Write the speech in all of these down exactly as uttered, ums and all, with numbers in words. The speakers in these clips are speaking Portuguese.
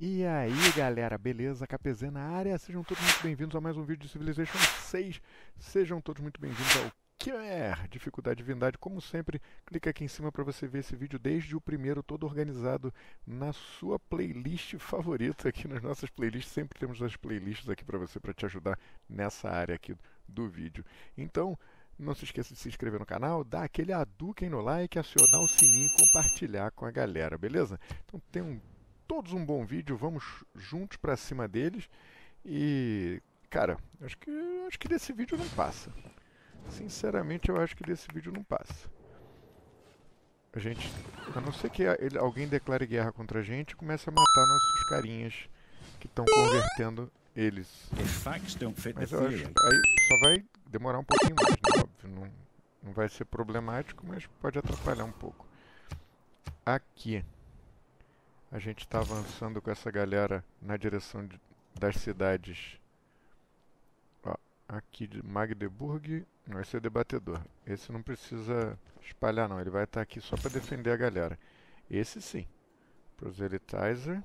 E aí galera, beleza? K P Z na área, sejam todos muito bem-vindos a mais um vídeo de Civilization seis. Sejam todos muito bem-vindos ao Khmer, dificuldade Divindade. Como sempre, clica aqui em cima para você ver esse vídeo desde o primeiro, todo organizado na sua playlist favorita. Aqui nas nossas playlists, sempre temos as playlists aqui para você, para te ajudar nessa área aqui do vídeo. Então, não se esqueça de se inscrever no canal, dar aquele aduquem no like, acionar o sininho e compartilhar com a galera, beleza? Então tem um todos um bom vídeo, vamos juntos pra cima deles. E, cara, acho que, acho que desse vídeo não passa. Sinceramente, eu acho que desse vídeo não passa. A gente, a não ser que ele, alguém declare guerra contra a gente e comece a matar nossos carinhas que estão convertendo eles. Mas eu acho, aí só vai demorar um pouquinho mais, né? Óbvio, não, não vai ser problemático, mas pode atrapalhar um pouco. Aqui. A gente está avançando com essa galera na direção de, das cidades. Ó, aqui de Magdeburg. Não, esse é debatedor. Esse não precisa espalhar não. Ele vai estar tá aqui só para defender a galera. Esse sim. Proselytizer.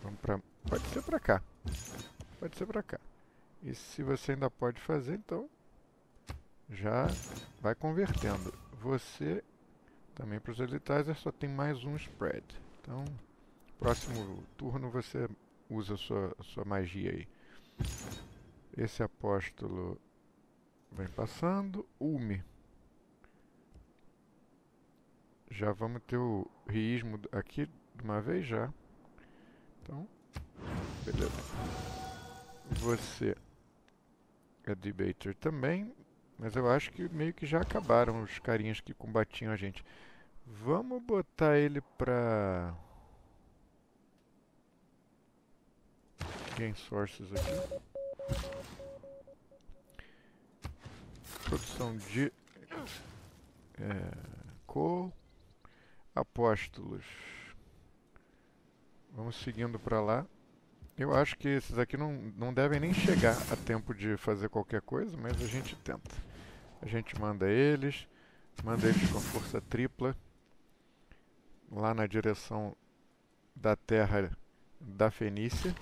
Vamos pra, pode ser para cá. Pode ser para cá. E se você ainda pode fazer, então já vai convertendo. Você... Também para os Elitizer só tem mais um spread. Então, próximo turno você usa a sua, a sua magia aí. Esse apóstolo vem passando. Ulme. Já vamos ter o riismo aqui de uma vez já. Então, beleza. Você é debater também. Mas eu acho que meio que já acabaram os carinhas que combatiam a gente. Vamos botar ele pra... Gain Sources aqui. Produção de... É, coal. Apóstolos. Vamos seguindo pra lá. Eu acho que esses aqui não, não devem nem chegar a tempo de fazer qualquer coisa, mas a gente tenta. A gente manda eles, manda eles com força tripla, lá na direção da terra da Fenícia.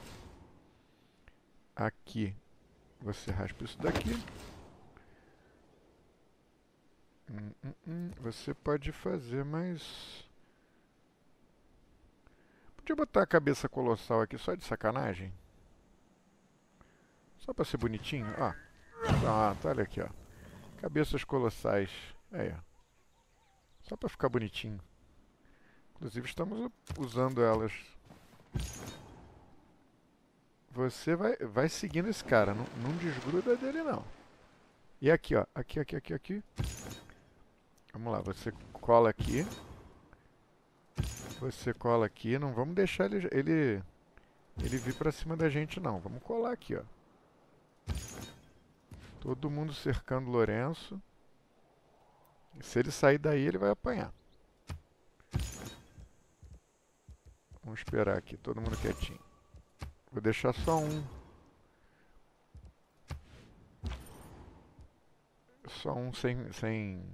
Aqui, você raspa isso daqui. Hum, hum, hum. Você pode fazer mais... Podia botar a cabeça colossal aqui só de sacanagem? Só pra ser bonitinho, ó. Pronto, olha aqui, ó. Cabeças colossais. Aí, ó. Só pra ficar bonitinho. Inclusive, estamos usando elas. Você vai, vai seguindo esse cara. Não, não desgruda dele, não. E aqui, ó. Aqui, aqui, aqui, aqui. Vamos lá. Você cola aqui. Você cola aqui. Não vamos deixar ele, ele, ele vir pra cima da gente, não. Vamos colar aqui, ó. Todo mundo cercando Lourenço. E se ele sair daí, ele vai apanhar. Vamos esperar aqui, todo mundo quietinho. Vou deixar só um. Só um sem... Sem,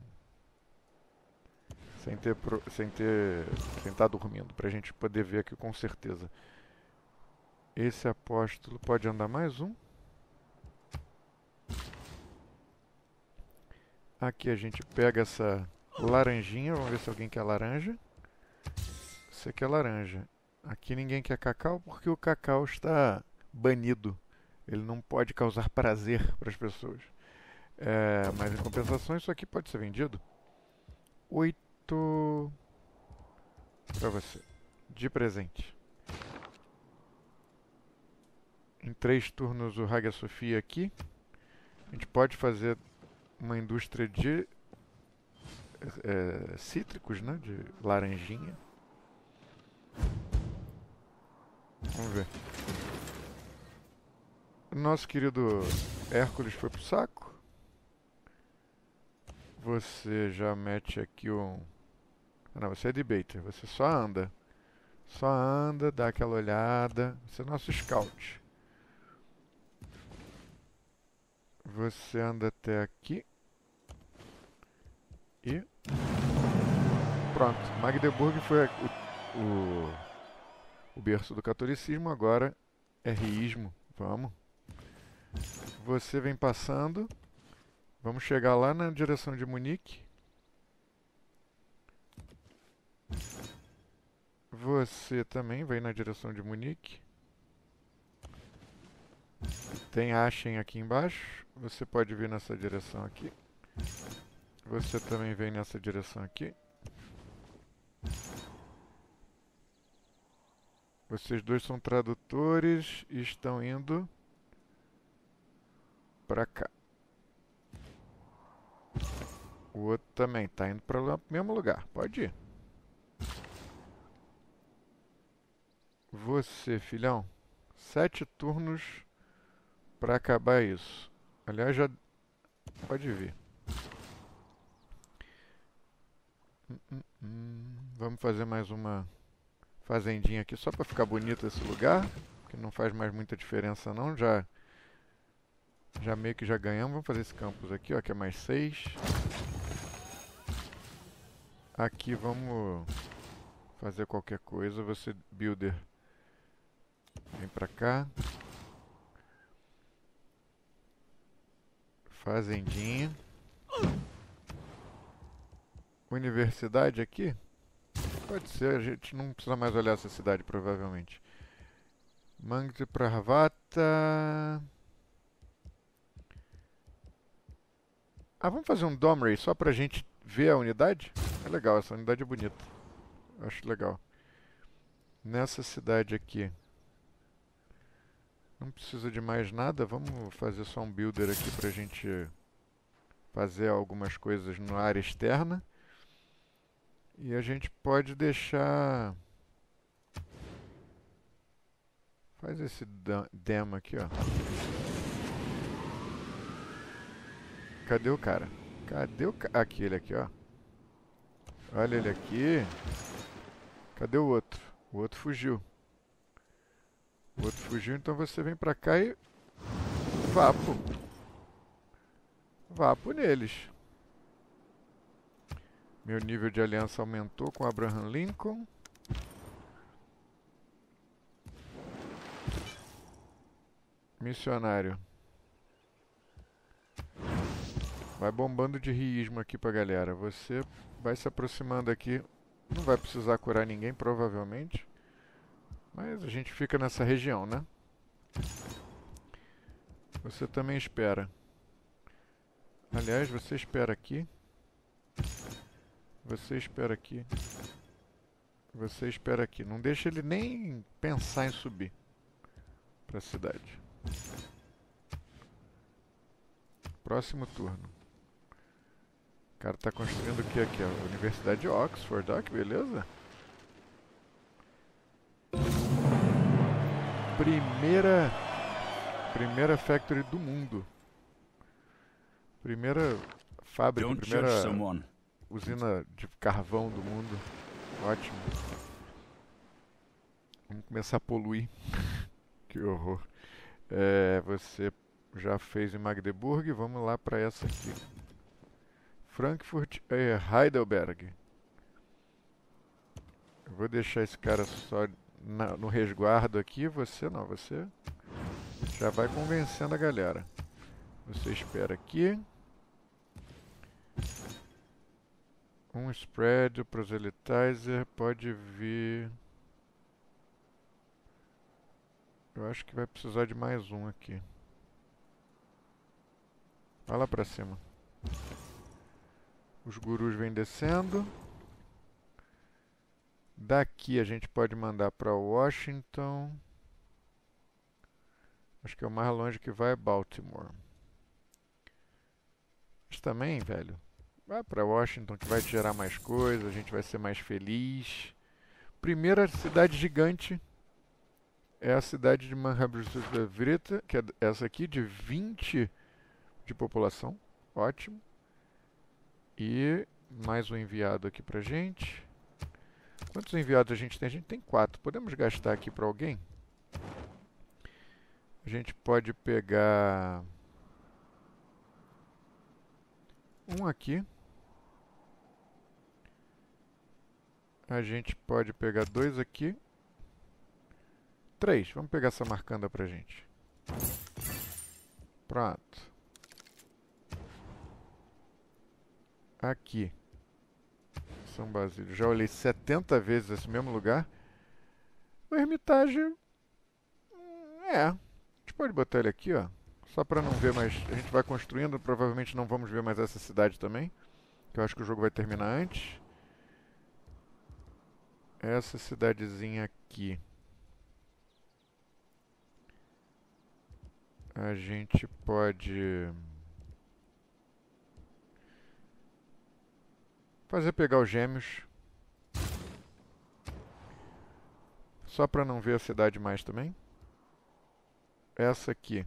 sem ter... Sem ter... Sem estar dormindo, pra gente poder ver aqui com certeza. Esse apóstolo pode andar mais um. Aqui a gente pega essa laranjinha, vamos ver se alguém quer laranja. Você quer laranja. Aqui ninguém quer cacau porque o cacau está banido. Ele não pode causar prazer para as pessoas. É, mas em compensação isso aqui pode ser vendido. Oito para você, de presente. Em três turnos o Hagia Sophia aqui. A gente pode fazer... uma indústria de é, cítricos, né? De laranjinha. Vamos ver. Nosso querido Hércules foi pro saco. Você já mete aqui um... Ah, não, você é debater. Você só anda. Só anda, dá aquela olhada. Você é nosso scout. Você anda até aqui. E... Pronto. Magdeburg foi o, o o berço do catolicismo, agora é riísmo. Vamos. Você vem passando. Vamos chegar lá na direção de Munique. Você também vai na direção de Munique. Tem Aachen aqui embaixo. Você pode vir nessa direção aqui. Você também vem nessa direção aqui. Vocês dois são tradutores e estão indo pra cá. O outro também tá indo para o mesmo lugar. Pode ir. Você, filhão. Sete turnos para acabar isso. Aliás, já pode vir. Hum, hum, hum. Vamos fazer mais uma fazendinha aqui só para ficar bonito esse lugar, que não faz mais muita diferença não, já já meio que já ganhamos. Vamos fazer esse campus aqui, ó, que é mais seis. Aqui vamos fazer qualquer coisa. Você, builder, vem pra cá. Fazendinha. Universidade aqui? Pode ser, a gente não precisa mais olhar essa cidade, provavelmente. Magdepravata. Ah, vamos fazer um Domray só pra gente ver a unidade? É legal, essa unidade é bonita. Acho legal. Nessa cidade aqui. Não precisa de mais nada, vamos fazer só um builder aqui pra gente fazer algumas coisas na área externa. E a gente pode deixar... Faz esse demo aqui, ó. Cadê o cara? Cadê o cara? Aqui, ele aqui, ó. Olha ele aqui. Cadê o outro? O outro fugiu. O outro fugiu, então você vem pra cá e... Vapo. Vapo neles. Meu nível de aliança aumentou com Abraham Lincoln. Missionário. Vai bombando de riísmo aqui pra galera. Você vai se aproximando aqui. Não vai precisar curar ninguém, provavelmente. Mas a gente fica nessa região, né? Você também espera. Aliás, você espera aqui. Você espera aqui. Você espera aqui. Não deixa ele nem pensar em subir pra cidade. Próximo turno. O cara tá construindo o que aqui? A Universidade de Oxford, ó, que beleza. Primeira... Primeira factory do mundo. Primeira fábrica, primeira usina de carvão do mundo. Ótimo. Vamos começar a poluir. Que horror. É, você já fez em Magdeburg. Vamos lá para essa aqui. Frankfurt, é, Heidelberg. Eu vou deixar esse cara só na, no resguardo aqui. Você não, você já vai convencendo a galera. Você espera aqui. Um spread, o proselytizer pode vir. Eu acho que vai precisar de mais um aqui. Vai lá pra cima. Os gurus vêm descendo. Daqui a gente pode mandar pra Washington. Acho que é o mais longe que vai, Baltimore. Mas também, velho, vai pra Washington que vai te gerar mais coisa, a gente vai ser mais feliz. Primeira cidade gigante é a cidade de Manhattan, que é essa aqui, de vinte... de população, ótimo. E mais um enviado aqui pra gente. Quantos enviados a gente tem? A gente tem quatro. Podemos gastar aqui pra alguém? A gente pode pegar um aqui. A gente pode pegar dois aqui. três. Vamos pegar essa Samarcanda pra gente. Pronto. Aqui. São Basílios. Já olhei setenta vezes esse mesmo lugar. O Ermitagem... É. A gente pode botar ele aqui, ó. Só pra não ver mais... A gente vai construindo. Provavelmente não vamos ver mais essa cidade também. Que eu acho que o jogo vai terminar antes. Essa cidadezinha aqui. A gente pode... fazer pegar os gêmeos. Só pra não ver a cidade mais também. Essa aqui.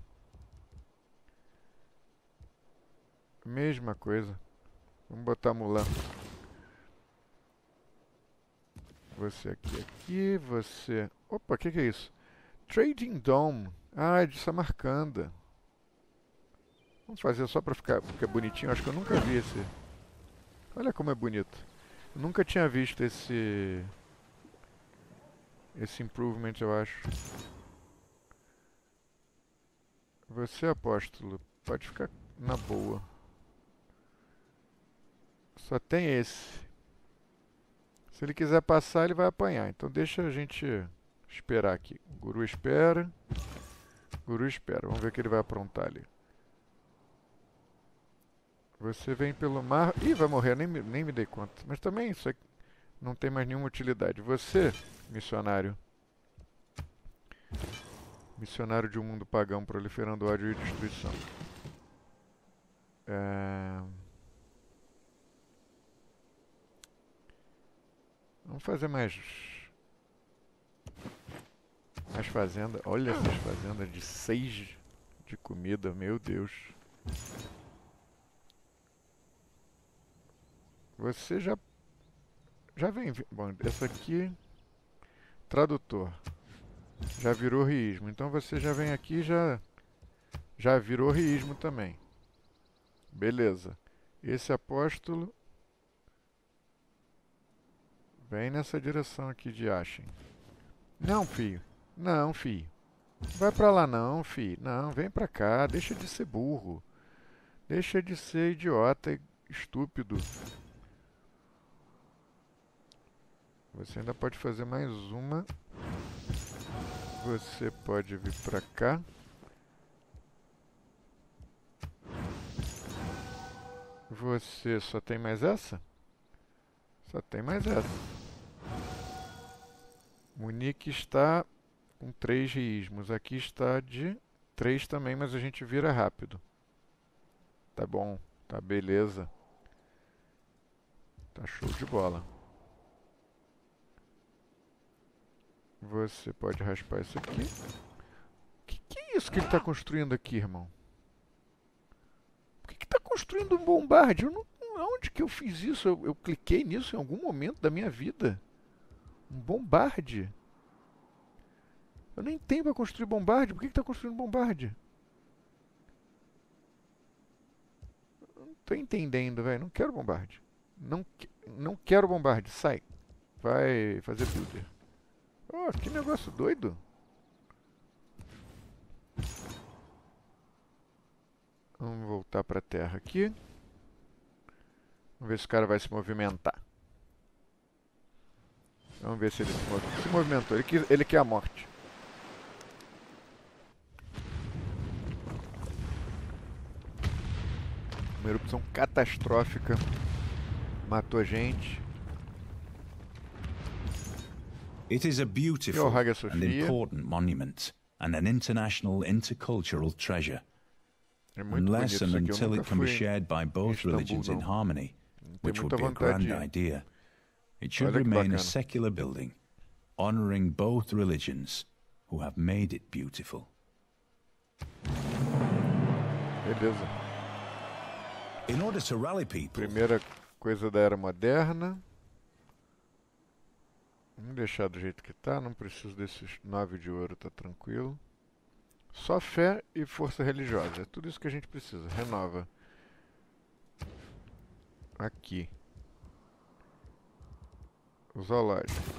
Mesma coisa. Vamos botar Mulan. Você aqui, aqui, você... Opa, o que, que é isso? Trading Dome. Ah, é de Samarcanda. Vamos fazer só pra ficar, ficar bonitinho. Acho que eu nunca vi esse... Olha como é bonito. Eu nunca tinha visto esse... Esse improvement, eu acho. Você, apóstolo, pode ficar na boa. Só tem esse. Se ele quiser passar, ele vai apanhar. Então deixa a gente esperar aqui. O guru espera. O guru espera. Vamos ver o que ele vai aprontar ali. Você vem pelo mar... Ih, vai morrer, nem, nem me dei conta. Mas também isso aqui não tem mais nenhuma utilidade. Você, missionário. Missionário de um mundo pagão, proliferando ódio e destruição. É... Vamos fazer mais... As fazendas. Olha essas fazendas de seis de comida, meu Deus. Você já... Já vem... Bom, essa aqui... Tradutor. Já virou riísmo. Então você já vem aqui e já... Já virou riísmo também. Beleza. Esse apóstolo... Vem nessa direção aqui de Aachen. Não, filho. Não, filho. Vai pra lá não, filho. Não, vem pra cá. Deixa de ser burro. Deixa de ser idiota e estúpido. Você ainda pode fazer mais uma. Você pode vir pra cá. Você só tem mais essa? Só tem mais essa. Munique está com três riísmos. Aqui está de três também, mas a gente vira rápido. Tá bom. Tá beleza. Tá show de bola. Você pode raspar isso aqui. Que que é isso que ele está construindo aqui, irmão? Por que está construindo um bombarde? Eu não, onde que eu fiz isso? Eu, eu cliquei nisso em algum momento da minha vida. Um bombarde. Eu nem tenho para construir bombarde. Por que está construindo bombarde? Eu não estou entendendo, velho. Não quero bombarde. Não, não quero bombarde. Sai. Vai fazer builder. Oh, que negócio doido. Vamos voltar pra terra aqui. Vamos ver se o cara vai se movimentar. Vamos ver se ele se movimentou. Se movimentou. Ele quer, ele quer a morte. Uma erupção catastrófica. Matou gente. It is a beautiful and important monument and an international intercultural treasure. Unless and until it can be shared by both religions in harmony, which would be a grand idea, it should remain a secular building, honoring both religions who have made it beautiful. In order to rally people. Primeira coisa da era moderna. Vamos deixar do jeito que tá, não preciso desses nove de ouro, tá tranquilo. Só fé e força religiosa, é tudo isso que a gente precisa. Renova. Aqui. O zoológico.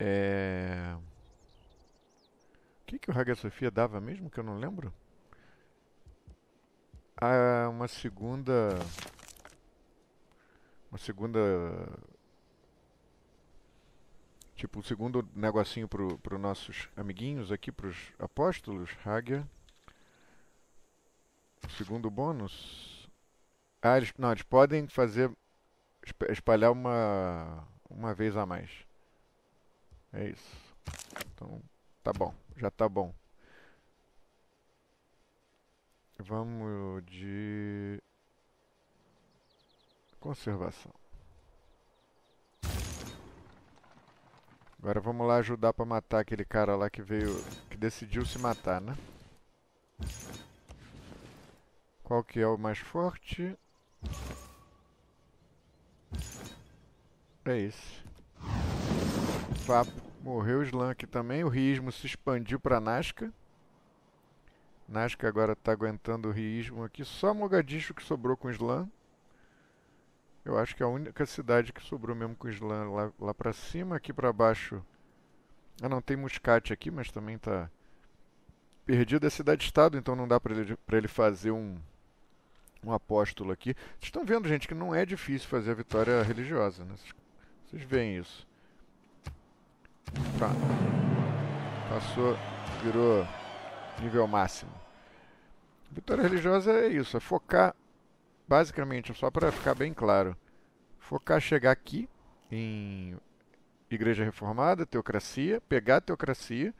É... O que, que o Hagia Sophia dava mesmo, que eu não lembro? Ah, uma segunda... Uma segunda... Tipo, o um segundo negocinho para os nossos amiguinhos aqui, para os apóstolos, Hagia. O segundo bônus. Ah, eles, não, eles podem fazer... Espalhar uma, uma vez a mais. É isso. Então, tá bom. Já tá bom. Vamos de... Conservação. Agora vamos lá ajudar pra matar aquele cara lá que veio... Que decidiu se matar, né? Qual que é o mais forte? É esse. Papo. Morreu o Slam aqui também. O riismo se expandiu pra Nasca. Nasca agora tá aguentando o riismo aqui. Só Mogadishu que sobrou com o Slam. Eu acho que é a única cidade que sobrou mesmo com o Slam lá, lá pra cima. Aqui pra baixo... Ah não, tem Muscate aqui, mas também tá... Perdido é cidade-estado, então não dá pra ele, pra ele fazer um... Um apóstolo aqui. Vocês estão vendo, gente, que não é difícil fazer a vitória religiosa, né? Vocês veem isso. Tá. Passou, virou nível máximo. Vitória religiosa é isso, é focar, basicamente, só para ficar bem claro, focar chegar aqui em Igreja Reformada, Teocracia, pegar a Teocracia,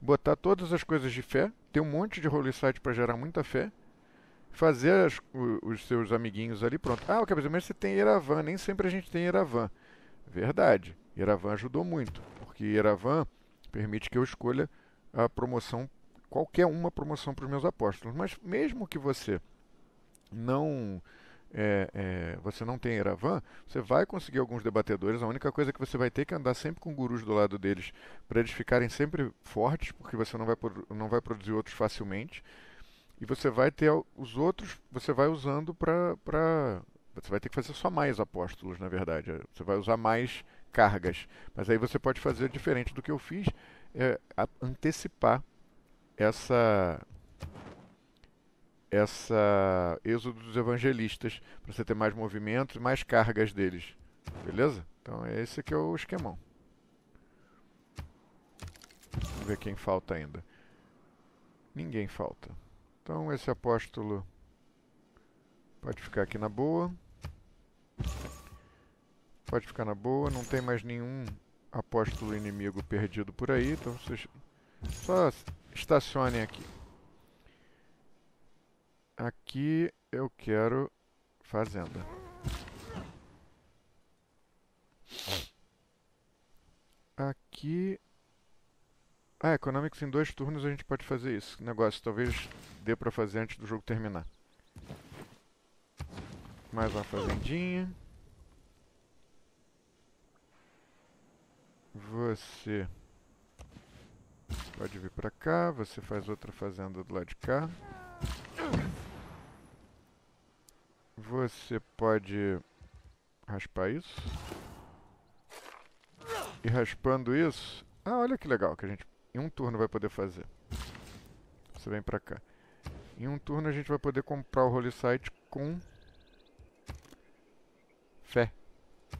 botar todas as coisas de fé, ter um monte de holy site para gerar muita fé, fazer as, os seus amiguinhos ali, pronto. Ah, ok, mas você tem Eravan, nem sempre a gente tem Eravan. Verdade. Eravan ajudou muito, porque Eravan permite que eu escolha a promoção, qualquer uma promoção para os meus apóstolos. Mas mesmo que você não, é, é, você não tenha Eravan, você vai conseguir alguns debatedores. A única coisa é que você vai ter que andar sempre com gurus do lado deles, para eles ficarem sempre fortes, porque você não vai, não vai produzir outros facilmente. E você vai ter os outros, você vai usando para... Você vai ter que fazer só mais apóstolos, na verdade. Você vai usar mais cargas. Mas aí você pode fazer diferente do que eu fiz, é antecipar essa, essa êxodo dos evangelistas, para você ter mais movimentos e mais cargas deles. Beleza? Então é esse que é o esquemão. Vamos ver quem falta ainda. Ninguém falta. Então esse apóstolo pode ficar aqui na boa. Pode ficar na boa, não tem mais nenhum apóstolo inimigo perdido por aí, então vocês só estacionem aqui. Aqui eu quero fazenda. Aqui... Ah, Economics em dois turnos a gente pode fazer isso. Negócio talvez dê pra fazer antes do jogo terminar. Mais uma fazendinha. Você pode vir pra cá, você faz outra fazenda do lado de cá. Você pode raspar isso. E raspando isso... Ah, olha que legal que a gente em um turno vai poder fazer. Você vem pra cá. Em um turno a gente vai poder comprar o Holy Site com... Fé.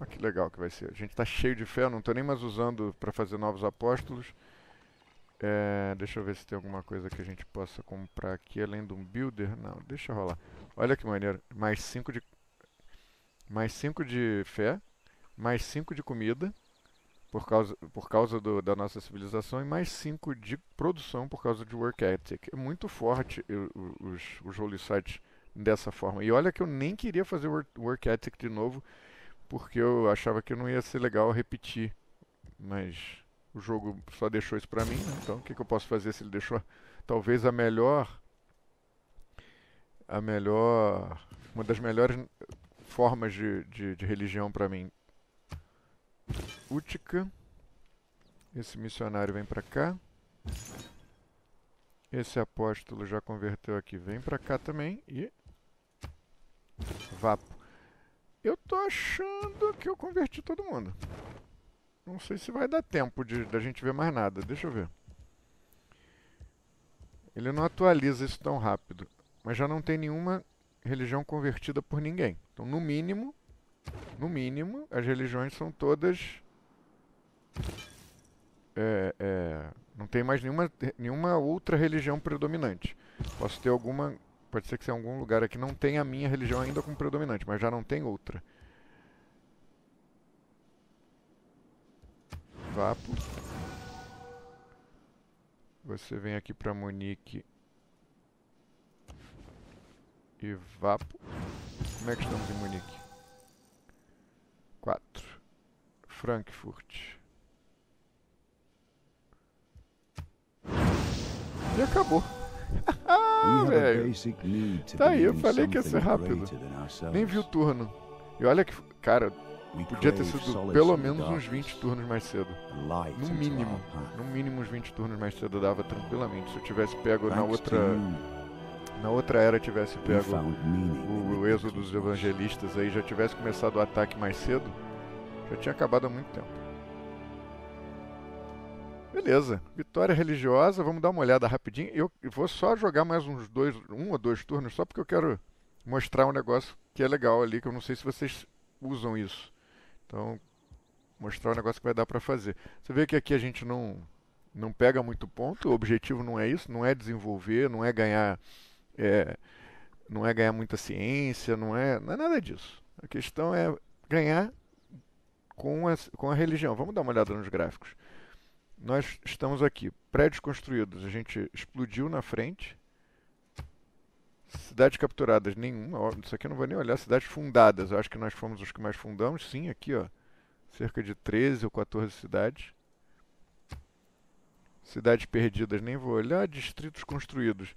Olha que legal que vai ser. A gente tá cheio de fé, eu não tô nem mais usando para fazer novos apóstolos. É, deixa eu ver se tem alguma coisa que a gente possa comprar aqui, além de um builder. Não, deixa rolar. Olha que maneiro. Mais cinco de... Mais cinco de fé. Mais cinco de comida. Por causa, por causa do, da nossa civilização. E mais cinco de produção por causa de work ethic. É muito forte eu, os, os holy sites dessa forma. E olha que eu nem queria fazer work, work ethic de novo, porque eu achava que não ia ser legal repetir. Mas o jogo só deixou isso pra mim. Então o que, que eu posso fazer se ele deixou? Talvez a melhor... A melhor... Uma das melhores formas de, de, de religião pra mim. Útica. Esse missionário vem pra cá. Esse apóstolo já converteu aqui. Vem pra cá também. E... Vapo. Eu tô achando que eu converti todo mundo. Não sei se vai dar tempo de da gente ver mais nada. Deixa eu ver. Ele não atualiza isso tão rápido. Mas já não tem nenhuma religião convertida por ninguém. Então, no mínimo, no mínimo, as religiões são todas... É, é, não tem mais nenhuma, nenhuma outra religião predominante. Posso ter alguma... Pode ser que em algum lugar aqui não tenha a minha religião ainda como predominante, mas já não tem outra. Vapo. Você vem aqui para Munique. E Vapo. Como é que estamos em Munique? quatro. Frankfurt. E acabou. Ah, velho. Tá aí, eu falei que ia ser rápido. Nem vi o turno. E olha que... Cara, podia ter sido pelo menos uns vinte turnos mais cedo. No mínimo. No mínimo uns vinte turnos mais cedo dava tranquilamente. Se eu tivesse pego na outra... Na outra era tivesse pego o, o êxodo dos evangelistas aí, já tivesse começado o ataque mais cedo, já tinha acabado há muito tempo. Beleza, vitória religiosa, vamos dar uma olhada rapidinho. Eu vou só jogar mais uns dois, um ou dois turnos, só porque eu quero mostrar um negócio que é legal ali, que eu não sei se vocês usam isso. Então, mostrar um negócio que vai dar pra fazer. Você vê que aqui a gente não, não pega muito ponto, o objetivo não é isso, não é desenvolver, não é ganhar... É, não é ganhar muita ciência, não é, não é nada disso. A questão é ganhar com a, com a religião. Vamos dar uma olhada nos gráficos. Nós estamos aqui, prédios construídos, a gente explodiu na frente. Cidades capturadas, nenhuma. Ó, isso aqui eu não vou nem olhar. Cidades fundadas, eu acho que nós fomos os que mais fundamos. Sim, aqui, ó, cerca de treze ou quatorze cidades. Cidades perdidas, nem vou olhar. Distritos construídos.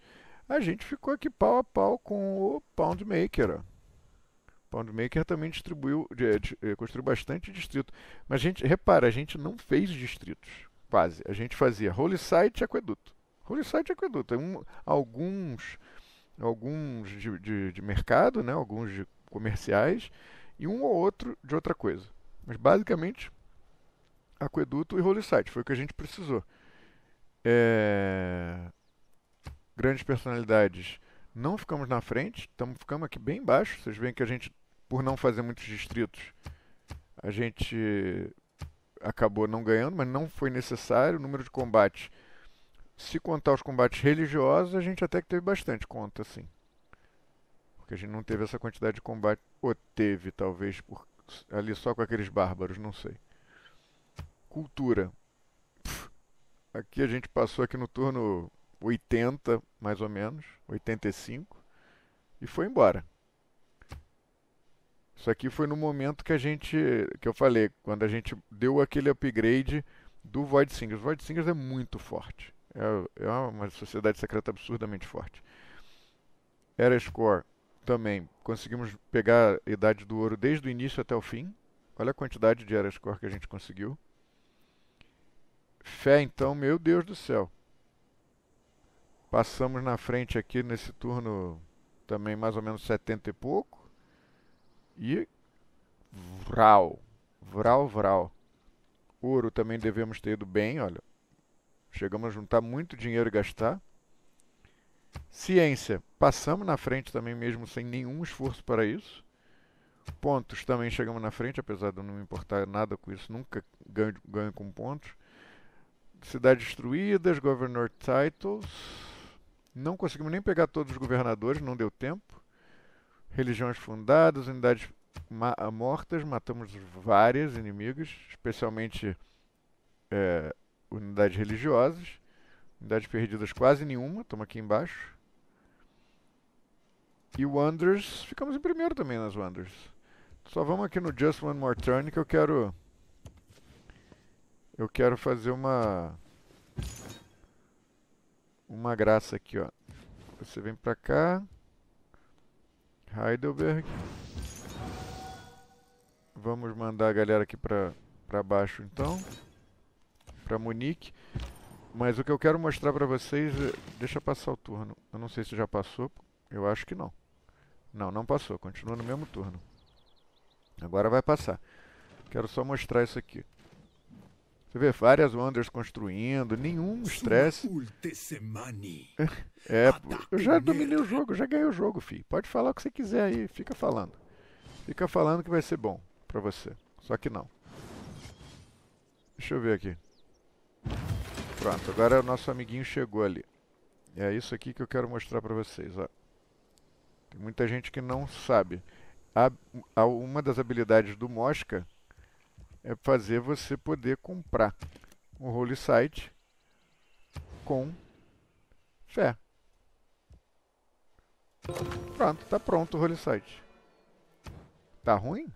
A gente ficou aqui pau a pau com o Poundmaker. O Poundmaker também distribuiu, de, de, construiu bastante distrito. Mas, a gente, repara, a gente não fez distritos, quase. A gente fazia Holy Site e Aqueduto. Holy Site e Aqueduto. Um, alguns alguns de, de, de mercado, né? Alguns de comerciais e um ou outro de outra coisa. Mas, basicamente, Aqueduto e Holy Site. Foi o que a gente precisou. É... Grandes personalidades, não ficamos na frente, tamo, ficamos aqui bem embaixo. Vocês veem que a gente, por não fazer muitos distritos, a gente acabou não ganhando, mas não foi necessário. O número de combates, se contar os combates religiosos, a gente até que teve bastante conta, assim. Porque a gente não teve essa quantidade de combate, ou teve, talvez, por, ali só com aqueles bárbaros, não sei. Cultura. Pff, aqui a gente passou aqui no turno... oitenta, mais ou menos, oitenta e cinco, e foi embora. Isso aqui foi no momento que a gente, que eu falei, quando a gente deu aquele upgrade do Void Singers. O Void Singers é muito forte, é, é uma sociedade secreta absurdamente forte. Era Score também, conseguimos pegar a Idade do Ouro desde o início até o fim. Olha a quantidade de Era Score que a gente conseguiu. Fé, então, meu Deus do céu. Passamos na frente aqui nesse turno também mais ou menos setenta e pouco. E vral, vral, vral. Ouro também devemos ter ido bem, olha. Chegamos a juntar muito dinheiro e gastar. Ciência, passamos na frente também mesmo sem nenhum esforço para isso. Pontos também chegamos na frente, apesar de eu não me importar nada com isso. Nunca ganho, ganho com pontos. Cidades destruídas, Governor Titles. Não conseguimos nem pegar todos os governadores, não deu tempo. Religiões fundadas, unidades ma mortas, matamos várias inimigas, especialmente é, unidades religiosas. Unidades perdidas quase nenhuma, estamos aqui embaixo. E Wonders, ficamos em primeiro também nas Wonders. Só vamos aqui no Just One More Turn que eu quero... Eu quero fazer uma uma graça aqui, ó. Você vem pra cá, Heidelberg. Vamos mandar a galera aqui pra, pra baixo, então, pra Munique. Mas o que eu quero mostrar pra vocês, deixa passar o turno. Eu não sei se já passou, eu acho que não. Não, não passou, continua no mesmo turno. Agora vai passar. Quero só mostrar isso aqui. Você vê várias wonders construindo, nenhum estresse. É, eu já dominei o jogo, já ganhei o jogo, filho. Pode falar o que você quiser aí, fica falando. Fica falando que vai ser bom pra você. Só que não. Deixa eu ver aqui. Pronto, agora o nosso amiguinho chegou ali. É isso aqui que eu quero mostrar pra vocês, ó. Tem muita gente que não sabe. A, a, uma das habilidades do Mosca é fazer você poder comprar um Holy Site com fé. Pronto, tá pronto o Holy Site. Tá ruim?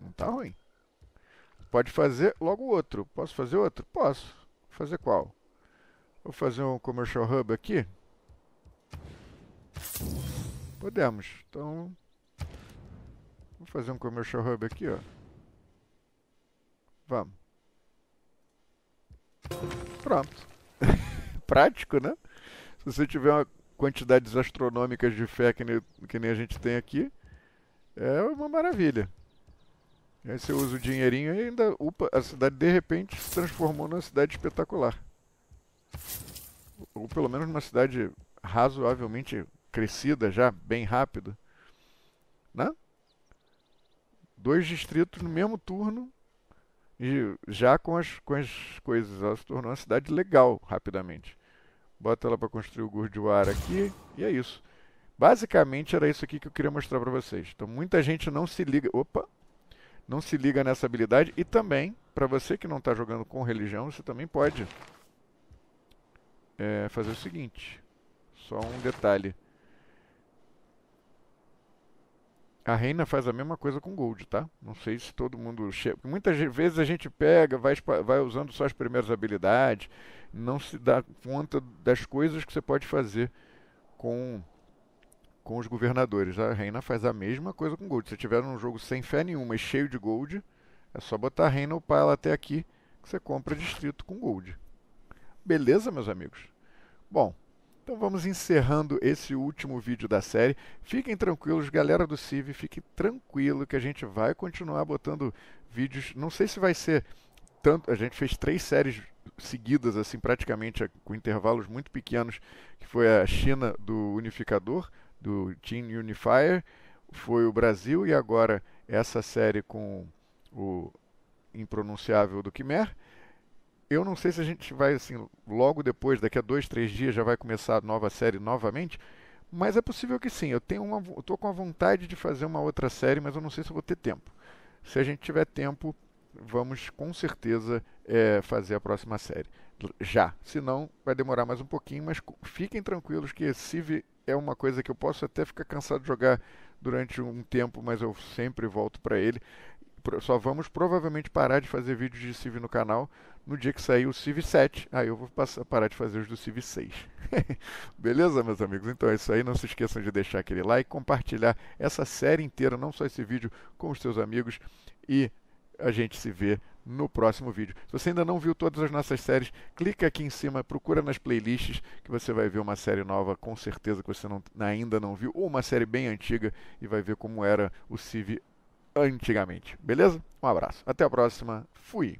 Não tá ruim. Pode fazer logo outro. Posso fazer outro? Posso. Vou fazer qual? Vou fazer um Commercial Hub aqui? Podemos. Então, vou fazer um Commercial Hub aqui, ó. Vamos. Pronto. Prático, né? Se você tiver uma quantidades astronômicas de fé que nem, que nem a gente tem aqui, é uma maravilha. E aí você usa o dinheirinho e ainda upa, a cidade de repente se transformou numa cidade espetacular. Ou pelo menos numa cidade razoavelmente crescida já, bem rápido. Né? Dois distritos no mesmo turno. E já com as, com as coisas, ela se tornou uma cidade legal, rapidamente. Bota ela para construir o Gurdwara aqui, e é isso. Basicamente era isso aqui que eu queria mostrar para vocês. Então muita gente não se liga, opa, não se liga nessa habilidade. E também, para você que não está jogando com religião, você também pode é, fazer o seguinte. Só um detalhe. A reina faz a mesma coisa com gold, tá? Não sei se todo mundo chega. Muitas vezes a gente pega, vai, vai usando só as primeiras habilidades, não se dá conta das coisas que você pode fazer com, com os governadores. A reina faz a mesma coisa com gold. Se tiver um jogo sem fé nenhuma e cheio de gold, é só botar a reina ou upar ela até aqui, que você compra distrito com gold. Beleza, meus amigos? Bom... Então vamos encerrando esse último vídeo da série. Fiquem tranquilos, galera do Civ, fique tranquilo que a gente vai continuar botando vídeos. Não sei se vai ser tanto... A gente fez três séries seguidas, assim, praticamente com intervalos muito pequenos, que foi a China do Unificador, do Team Unifier, foi o Brasil e agora essa série com o impronunciável do Khmer. Eu não sei se a gente vai, assim, logo depois, daqui a dois, três dias, já vai começar a nova série novamente, mas é possível que sim. Eu tenho uma, eu tô com a vontade de fazer uma outra série, mas eu não sei se eu vou ter tempo. Se a gente tiver tempo, vamos com certeza é, fazer a próxima série já. Se não, vai demorar mais um pouquinho, mas fiquem tranquilos que Civ é uma coisa que eu posso até ficar cansado de jogar durante um tempo, mas eu sempre volto para ele. Só vamos provavelmente parar de fazer vídeos de Civ no canal no dia que sair o Civ sete. Aí eu vou passar, parar de fazer os do Civ seis. Beleza, meus amigos? Então é isso aí. Não se esqueçam de deixar aquele like, compartilhar essa série inteira, não só esse vídeo, com os seus amigos. E a gente se vê no próximo vídeo. Se você ainda não viu todas as nossas séries, clica aqui em cima, procura nas playlists, que você vai ver uma série nova, com certeza, que você não, ainda não viu, ou uma série bem antiga, e vai ver como era o Civ antigamente, beleza? Um abraço, até a próxima, fui!